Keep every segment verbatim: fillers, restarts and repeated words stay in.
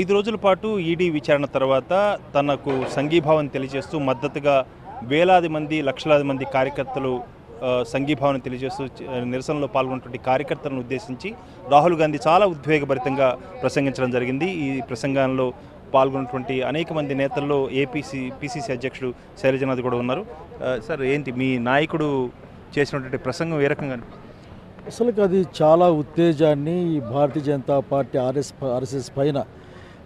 ఐదు రోజుల పాటు ఈడీ విచారణ తర్వాత తనకు సంఘీభావం తెలియజేస్తూ మద్దతుగా వేలాది మంది లక్షలాది మంది కార్యకర్తలు సంఘీభావం తెలియజేస్తూ నిరసనలో పాల్గొన్నటువంటి కార్యకర్తలను ఉద్దేశించి రాహుల్ గాంధీ చాలా ఉద్వేగభరితంగా ప్రసంగించడం జరిగింది। ఈ ప్రసంగంలో పాల్గొన్నటువంటి అనేక మంది నేతల్లో ఏపీసీ పీసీసీ అధ్యక్షుడు శైలజనాథ్ కూడా ఉన్నారు। సార్, ఏంటి మీ నాయకుడు చేసినటువంటి ప్రసంగం ఏ రకంగా అనిపిస్తుంది? అసలు అది చాలా ఉత్తేజాన్ని భారతీయ జనతా పార్టీ ఆర్ఎస్ ఆర్ఎస్ఎస్ పైన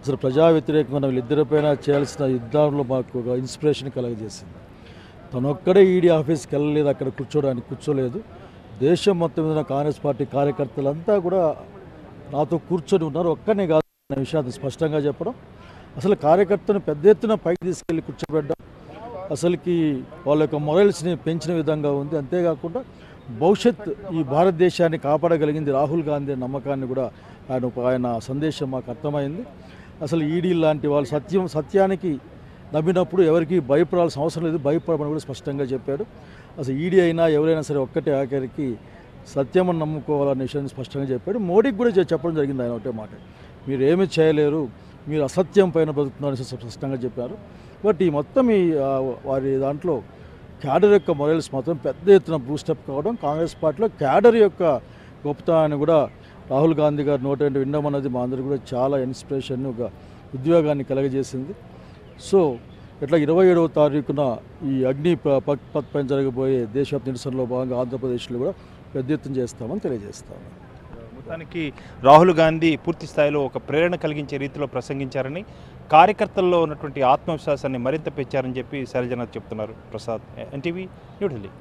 అసలు ప్రజా వ్యతిరేకమైన వీళ్ళిద్దరిపైన చేయాల్సిన యుద్ధంలో మాకు ఒక ఇన్స్పిరేషన్ కలగజేసింది। తనొక్కడే ఈడీ ఆఫీస్కి వెళ్ళలేదు, అక్కడ కూర్చోడానికి కూర్చోలేదు। దేశం మొత్తం మీద కాంగ్రెస్ పార్టీ కార్యకర్తలంతా కూడా నాతో కూర్చొని ఉన్నారు, ఒక్కనే కాదు అనే విషయాన్ని స్పష్టంగా చెప్పడం, అసలు కార్యకర్తను పెద్ద ఎత్తున పైకి తీసుకెళ్ళి కూర్చోబెట్టడం అసలుకి వాళ్ళ యొక్క మొరల్స్ని పెంచిన విధంగా ఉంది। అంతేకాకుండా భవిష్యత్ ఈ భారతదేశాన్ని కాపాడగలిగింది రాహుల్ గాంధీ నమ్మకాన్ని కూడా ఆయన ఆయన సందేశం మాకు అర్థమైంది। అసలు ఈడీ లాంటి వాళ్ళు సత్యం సత్యానికి నమ్మినప్పుడు ఎవరికి భయపడాల్సిన అవసరం లేదు, భయపడమని కూడా స్పష్టంగా చెప్పాడు। అసలు ఈడీ అయినా ఎవరైనా సరే ఒక్కటే ఆఖరికి సత్యం నమ్ముకోవాలనే విషయాన్ని స్పష్టంగా చెప్పాడు। మోడీకి కూడా చెప్పడం జరిగింది ఆయన ఒకటే మాట, మీరు ఏమీ చేయలేరు, మీరు అసత్యం పైన బతుకుతున్నారని స్పష్టంగా చెప్పారు। బట్ ఈ మొత్తం ఈ వారి దాంట్లో క్యాడర్ యొక్క మొరల్స్ మాత్రం పెద్ద ఎత్తున బూస్టప్ కావడం, కాంగ్రెస్ పార్టీలో క్యాడర్ యొక్క గొప్పతనాన్ని కూడా రాహుల్ గాంధీ గారు నోట వెంట వినడం అనేది మా అందరికీ కూడా చాలా ఇన్స్పిరేషన్, ఒక ఉద్వేగాన్ని కలగజేసింది। సో ఇట్లా ఇరవై ఏడవ తారీఖున ఈ అగ్ని పక్ పత్ పైన జరగబోయే దేశవ్యాప్త నిరసనలో భాగంగా ఆంధ్రప్రదేశ్లో కూడా పెద్ద ఎత్తున చేస్తామని తెలియజేస్తాము। మొత్తానికి రాహుల్ గాంధీ పూర్తి స్థాయిలో ఒక ప్రేరణ కలిగించే రీతిలో ప్రసంగించారని, కార్యకర్తల్లో ఉన్నటువంటి ఆత్మవిశ్వాసాన్ని మరింత పెంచారని చెప్పి శైలజనాథ్ చెప్తున్నారు। ప్రసాద్, ఎన్టీవీ, న్యూఢిల్లీ।